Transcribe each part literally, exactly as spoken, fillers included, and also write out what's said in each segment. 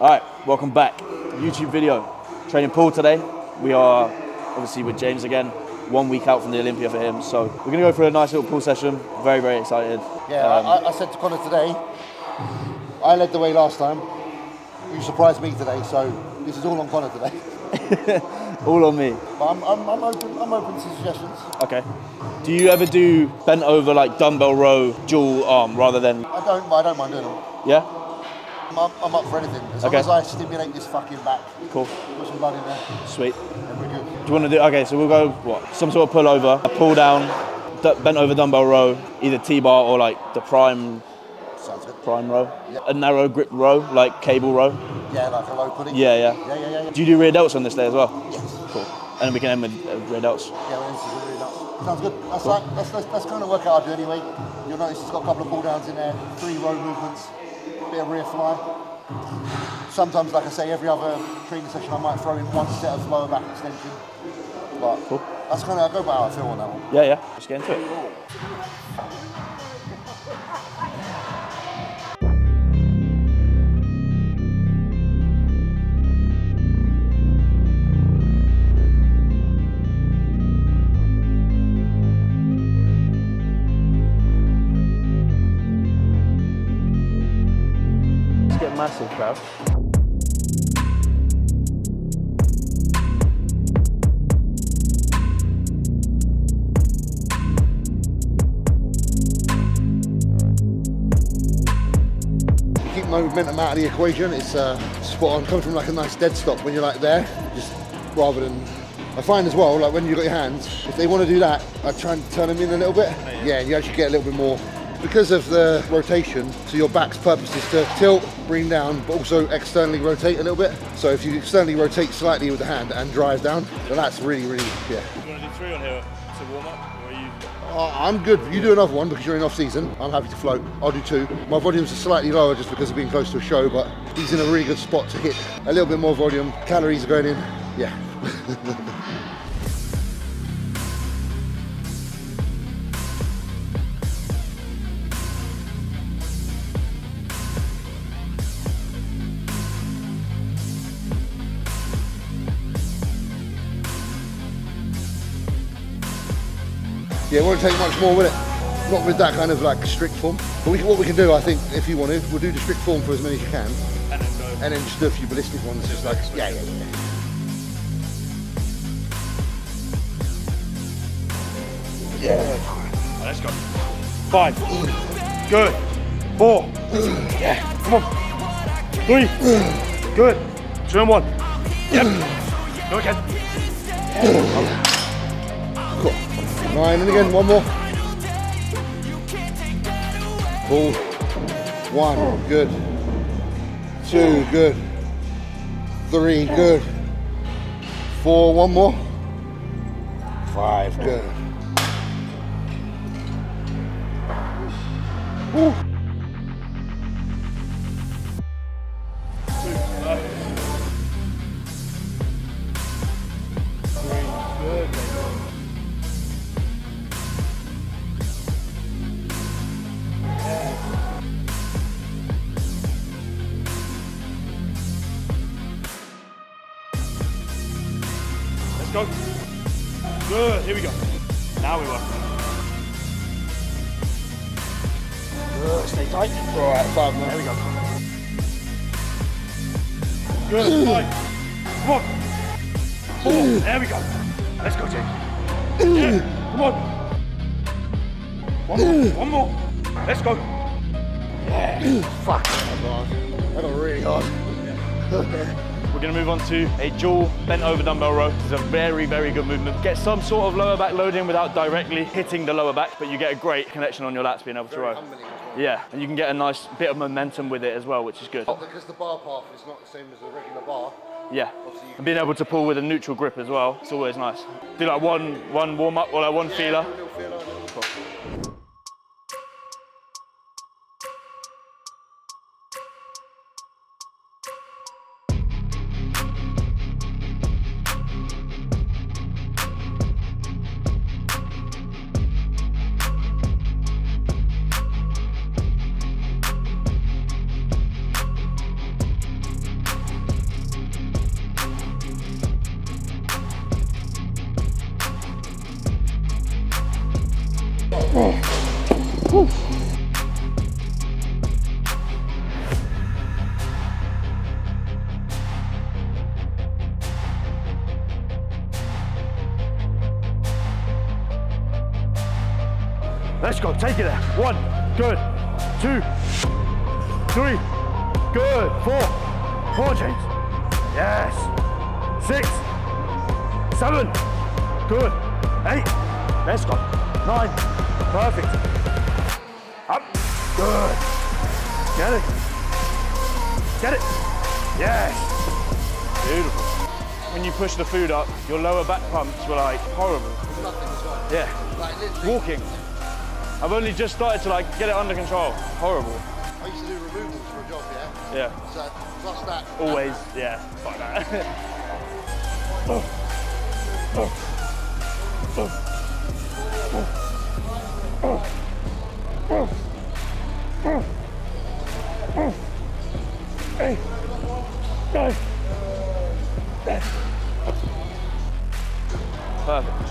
All right, welcome back. YouTube video, training pool today. We are obviously with James again, one week out from the Olympia for him. So we're gonna go for a nice little pool session. Very, very excited. Yeah, um, I, I said to Connor today, I led the way last time. You surprised me today, so this is all on Connor today. All on me. But I'm, I'm, I'm, open, I'm open to suggestions. Okay. Do you ever do bent over like dumbbell row, dual arm rather than? I don't, but I don't mind doing them. Yeah? I'm, I'm up for anything, as okay. long as I stimulate this fucking back. Cool. Put some blood in there. Sweet. And we're good. Do you want to do, okay, so we'll go, what, some sort of pull over, a pull down, bent over dumbbell row, either T-bar or like the prime, sounds good. Prime row. Yep. A narrow grip row, like cable row. Yeah, like a low pudding. Yeah, yeah. Yeah, yeah, yeah, yeah. Do you do rear delts on this day as well? Yes. Cool. And then we can end with uh, rear delts. Yeah, we'll end with rear delts. Sounds good. That's cool. like, that's, that's, that's kind of workout I do anyway. You'll notice it's got a couple of pull downs in there, three row movements. Bit of rear fly. Sometimes, like I say, every other training session I might throw in one set of lower back extension. But cool. That's kind of, I go by how I feel on that one. Yeah, yeah. Let's get into it. Massive crowd. You keep momentum out of the equation, it's uh, spot on. Coming from like a nice dead stop when you're like there, just rather than. I find as well, like when you've got your hands, if they want to do that, I try and turn them in a little bit. Yeah, you actually get a little bit more. Because of the rotation, so your back's purpose is to tilt, bring down, but also externally rotate a little bit. So if you externally rotate slightly with the hand and drive down, then that's really, really, yeah. You want to do three on here to warm up, or are you? Oh, I'm good. You do another one because you're in off season. I'm happy to float. I'll do two. My volumes are slightly lower just because of being close to a show, but he's in a really good spot to hit a little bit more volume. Calories are going in. Yeah. Yeah, it won't take much more, will it? Not with that kind of like strict form. But we, what we can do, I think, if you want to, we'll do the strict form for as many as you can. And then go. And then just do a few ballistic ones, just like, yeah, yeah, yeah. Yeah. Let's go. Five. Good. Four. Yeah. Come on. Three. Good. Two and one. Yep. Go again. Yeah. Nine and again, one more. Cool. One, good. Two, good. Three, good. Four, one more. Five, good. Woo. Go. Good, here we go. Now we work. Good, stay tight. Alright, five more. Here we go. Good, tight. Come on. Four, there we go. Let's go, Jake. Yeah, come on. One more, one more. Let's go. Yeah. Fuck. That got really hard. Yeah. We're going to move on to a dual bent over dumbbell row. It's a very, very good movement. Get some sort of lower back load in without directly hitting the lower back, but you get a great connection on your lats being able to row. Yeah, and you can get a nice bit of momentum with it as well, which is good. Because the bar path is not the same as a regular bar. Yeah, and being able to pull with a neutral grip as well, it's always nice. Do like one, one warm up or like one feeler. Let's go, take it there. One, good. Two, three, good. Four, four chains. Yes. Six, seven, good. Eight, let's go. Nine, perfect. Up, good. Get it. Get it. Yes. Beautiful. When you push the food up, your lower back pumps were like horrible. Nothing as well. Yeah. Like literally. Walking. I've only just started to like get it under control. Horrible. I used to do removals for a job, yeah? Yeah. So plus that. Always, that. Yeah. Fuck that. Oh. Oh. Oh. Oh. Oh. Oh. Hey. Guys. Perfect.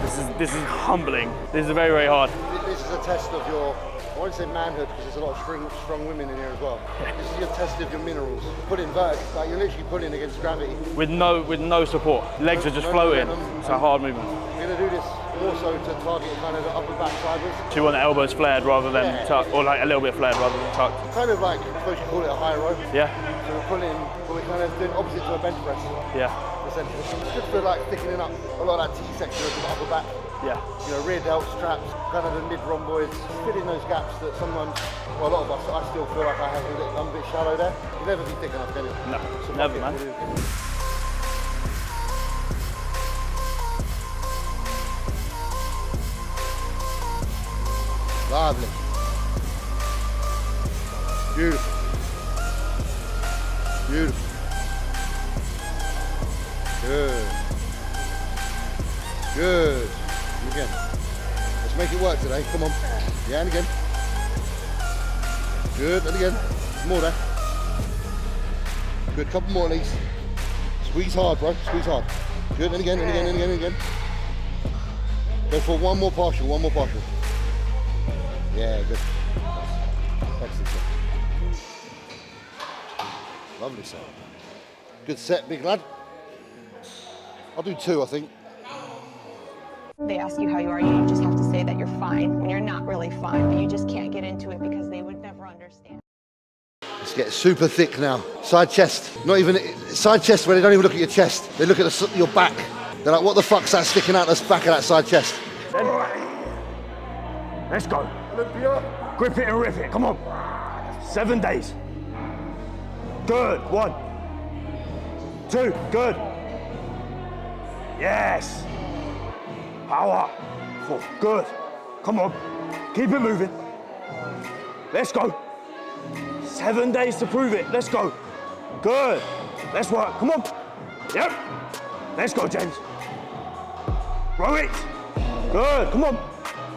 This is this is humbling. This is very, very hard. This is a test of your, I won't say manhood, because there's a lot of strong, strong women in here as well. This is your test of your minerals. Put in vert, like you're literally putting against gravity. With no with no support. Legs no, are just no floating. Momentum. It's a hard movement. You're gonna do this also to target kind of the upper back sideways. So you want the elbows flared rather than yeah. tucked, or like a little bit flared rather than tucked. Kind of like, I suppose you call it a high row. Yeah. So we're pulling, but we're kind of doing opposite to a bench press. Yeah. It's good for like thickening up a lot of that T-section of the upper back. Yeah. You know, rear delts, traps, kind of the mid-rhomboids, filling those gaps that sometimes, well, a lot of us, I still feel like I have a little, I'm a bit shallow there. You'll never be thick enough, can you? No, so never, man. Lovely. Beautiful. Beautiful. Good. Good. And again. Let's make it work today. Come on. Yeah, and again. Good. And again. More there. Good. Couple more of these. Squeeze hard, bro. Squeeze hard. Good. And again. And again. And again. And again. Go for one more partial. One more partial. Yeah, good. Excellent. Lovely set. Good set, big lad. I'll do two, I think. They ask you how you are, you just have to say that you're fine, when you're not really fine, but you just can't get into it because they would never understand. Let's get super thick now. Side chest, not even, side chest where they don't even look at your chest, they look at the, your back. They're like, what the fuck's that sticking out the back of that side chest? Let's go. Olympia. Grip it and rip it, come on. Seven days. Good, one. Two, good. Yes. Power. Oh, good. Come on. Keep it moving. Let's go. Seven days to prove it. Let's go. Good. Let's work. Come on. Yep. Let's go, James. Row it. Good. Come on.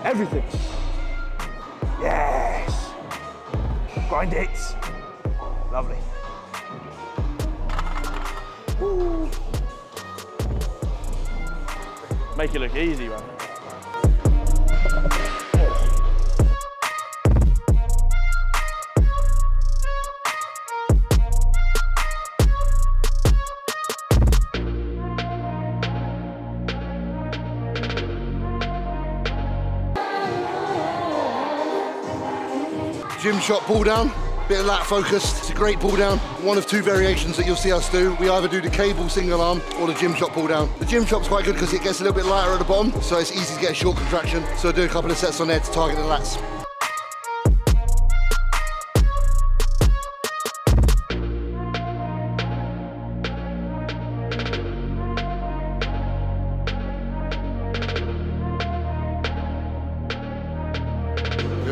Everything. Yes. Grind it. Lovely. Woo. Make it look easy, man. Gym shot ball down, bit of lat focused. It's a great ball down. One of two variations that you'll see us do. We either do the cable single arm or the gym shot pull down. The gym shot's quite good because it gets a little bit lighter at the bottom, so it's easy to get a short contraction. So do a couple of sets on there to target the lats.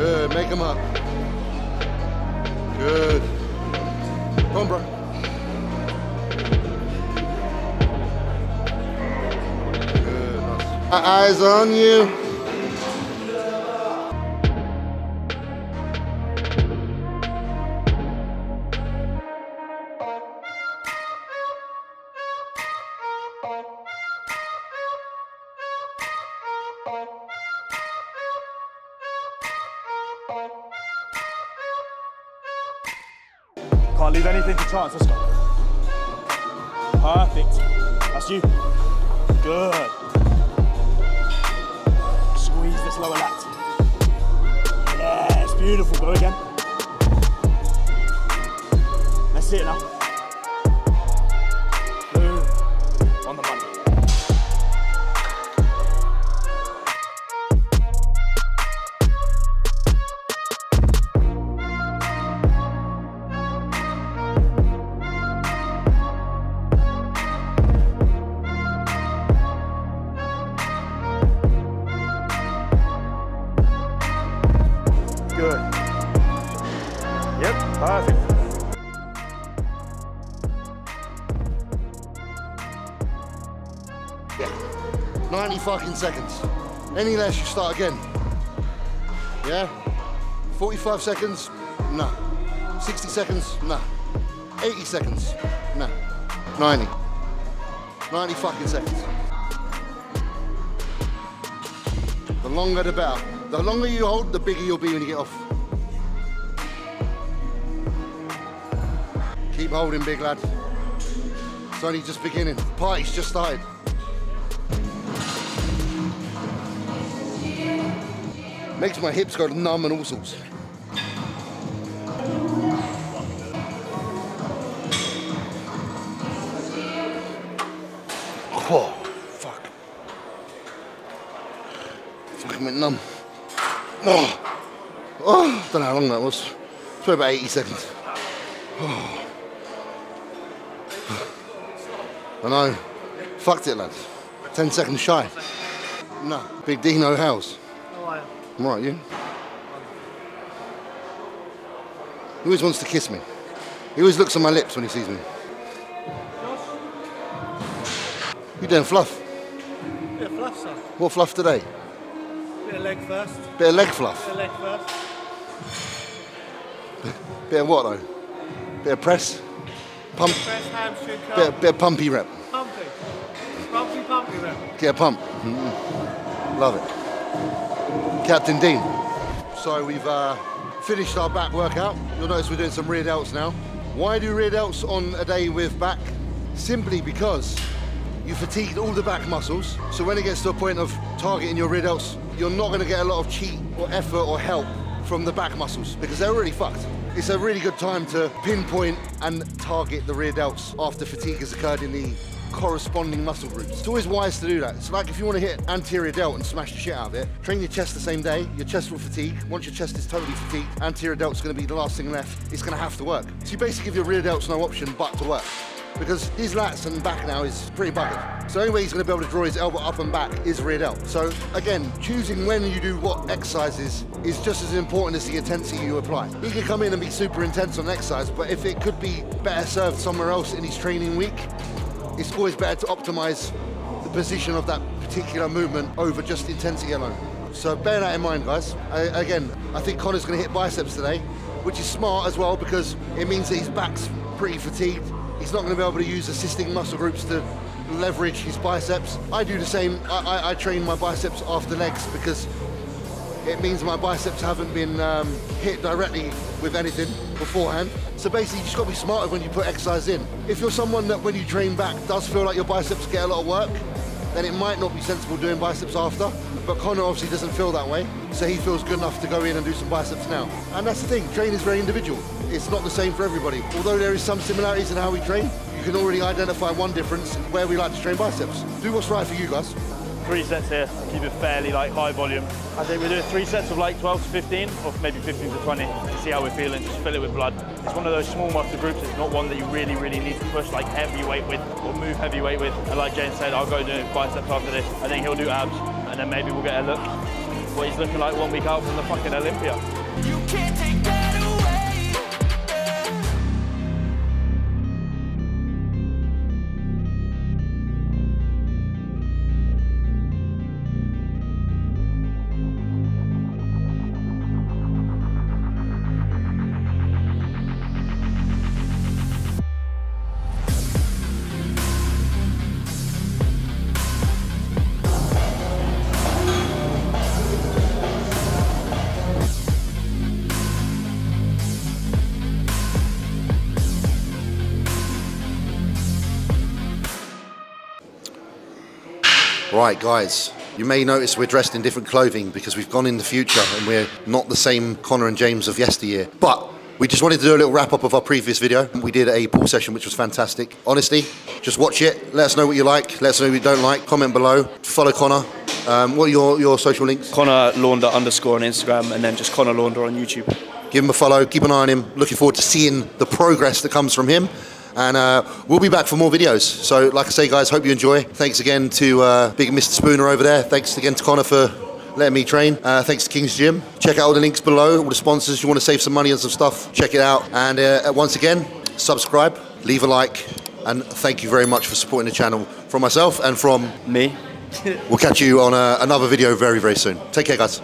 Good, make them up. Good. Come on, bro. Good, nice. My eyes are on you. Can't leave anything to chance, let's go. Perfect. That's you. Good. Squeeze the this lower lat. Yes, beautiful, go again. Let's see it now. Boom, on the money. Good. Yep, perfect. Yeah. ninety fucking seconds. Any less, you start again. Yeah? forty-five seconds, no. sixty seconds, no. eighty seconds, no. ninety. ninety fucking seconds. The longer the better. The longer you hold, the bigger you'll be when you get off. Keep holding, big lad. It's only just beginning. The party's just started. Makes my hips go numb and all sorts. Oh, fuck. Fucking went numb. Oh, oh, don't know how long that was. It's about eighty seconds. Oh. I know. Fucked it, lads. ten seconds shy. No. Big Dino House. How are you? I'm right, you? He always wants to kiss me. He always looks on my lips when he sees me. Josh? You doing fluff? Yeah, fluff, sir. What fluff today? Bit of leg first. Bit of leg fluff. Bit of leg first. Bit of what though? Bit of press? Pump? Press, hamstring, curl. Bit of, bit of pumpy rep. Pumpy. Pumpy, pumpy rep. Get a pump. Mm-hmm. Love it. Captain Dean. So we've uh, finished our back workout. You'll notice we're doing some rear delts now. Why do rear delts on a day with back? Simply because you fatigued all the back muscles, so when it gets to a point of targeting your rear delts, you're not going to get a lot of cheat or effort or help from the back muscles because they're already fucked. It's a really good time to pinpoint and target the rear delts after fatigue has occurred in the corresponding muscle groups. It's always wise to do that. It's like if you want to hit anterior delt and smash the shit out of it, train your chest the same day, your chest will fatigue. Once your chest is totally fatigued, anterior delt's going to be the last thing left. It's going to have to work. So you basically give your rear delts no option but to work, because his lats and back now is pretty buggered. So the only way he's going to be able to draw his elbow up and back is rear delt. So again, choosing when you do what exercises is just as important as the intensity you apply. He could come in and be super intense on exercise, but if it could be better served somewhere else in his training week, it's always better to optimize the position of that particular movement over just intensity alone. So bear that in mind, guys. I, again, I think Connor's going to hit biceps today, which is smart as well because it means that his back's pretty fatigued. He's not going to be able to use assisting muscle groups to leverage his biceps. I do the same. I, I, I train my biceps after legs because it means my biceps haven't been um, hit directly with anything beforehand. So basically, you just got to be smarter when you put exercise in. If you're someone that when you train back does feel like your biceps get a lot of work, then it might not be sensible doing biceps after. But Connor obviously doesn't feel that way, so he feels good enough to go in and do some biceps now. And that's the thing, training is very individual. It's not the same for everybody. Although there is some similarities in how we train, you can already identify one difference in where we like to train biceps. Do what's right for you guys. Three sets here, keep it fairly like high volume. I think we do three sets of like twelve to fifteen, or maybe fifteen to twenty, to see how we're feeling, just fill it with blood. It's one of those small muscle groups, it's not one that you really, really need to push like heavy weight with, or move heavy weight with. And like James said, I'll go do biceps after this. I think he'll do abs, and then maybe we'll get a look at what he's looking like one week out from the fucking Olympia. You can't take that. Right guys, You may notice we're dressed in different clothing because we've gone in the future and we're not the same Connor and James of yesteryear. But we just wanted to do a little wrap-up of our previous video. We did a pool session, which was fantastic. Honestly, just watch it. Let us know what you like. Let us know what you don't like. Comment below. Follow Connor. Um, what are your, your social links? Connor Launder underscore on Instagram, and then just Connor Launder on YouTube. Give him a follow. Keep an eye on him. Looking forward to seeing the progress that comes from him. And uh, we'll be back for more videos. So like I say, guys, hope you enjoy. Thanks again to uh, big Mister Spooner over there. Thanks again to Connor for letting me train. Uh, thanks to King's Gym. Check out all the links below, all the sponsors. If you want to save some money on some stuff, check it out. And uh, once again, subscribe, leave a like, and thank you very much for supporting the channel. From myself and from me. We'll catch you on uh, another video very, very soon. Take care, guys.